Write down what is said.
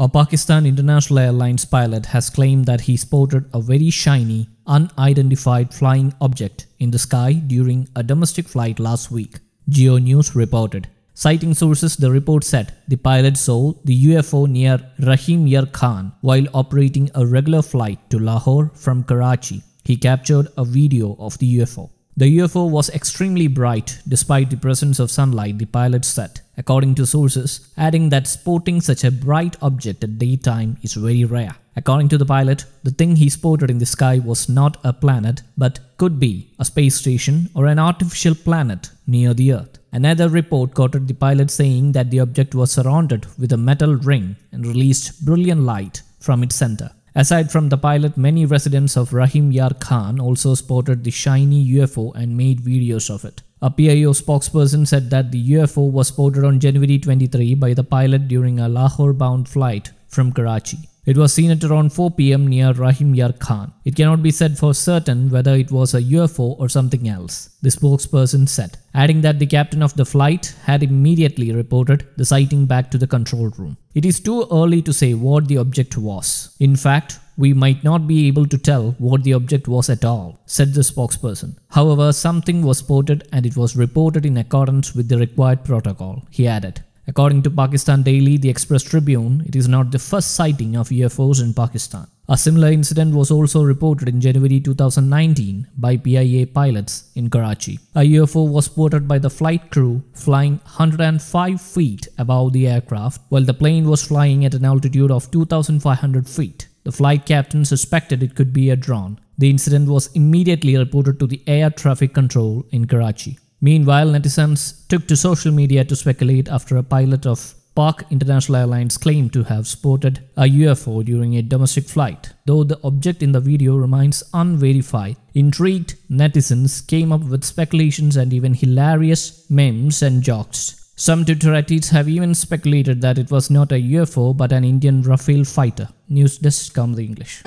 A Pakistan International Airlines pilot has claimed that he spotted a very shiny, unidentified flying object in the sky during a domestic flight last week, Geo News reported. Citing sources, the report said the pilot saw the UFO near Rahim Yar Khan while operating a regular flight to Lahore from Karachi. He captured a video of the UFO. The UFO was extremely bright despite the presence of sunlight, the pilot said, according to sources, adding that spotting such a bright object at daytime is very rare. According to the pilot, the thing he spotted in the sky was not a planet but could be a space station or an artificial planet near the Earth. Another report quoted the pilot saying that the object was surrounded with a metal ring and released brilliant light from its center. Aside from the pilot, many residents of Rahim Yar Khan also spotted the shiny UFO and made videos of it. A PIO spokesperson said that the UFO was spotted on January 23 by the pilot during a Lahore-bound flight from Karachi. It was seen at around 4 p.m. near Rahim Yar Khan. It cannot be said for certain whether it was a UFO or something else, the spokesperson said, adding that the captain of the flight had immediately reported the sighting back to the control room. It is too early to say what the object was. In fact, we might not be able to tell what the object was at all, said the spokesperson. However, something was spotted and it was reported in accordance with the required protocol, he added. According to Pakistan Daily, the Express Tribune, it is not the first sighting of UFOs in Pakistan. A similar incident was also reported in January 2019 by PIA pilots in Karachi. A UFO was spotted by the flight crew flying 105 feet above the aircraft while the plane was flying at an altitude of 2,500 feet. The flight captain suspected it could be a drone. The incident was immediately reported to the air traffic control in Karachi. Meanwhile, netizens took to social media to speculate after a pilot of Pak International Airlines claimed to have spotted a UFO during a domestic flight. Though the object in the video remains unverified, intrigued netizens came up with speculations and even hilarious memes and jokes. Some Twitterites have even speculated that it was not a UFO but an Indian Rafale fighter. News Desk, Come the English.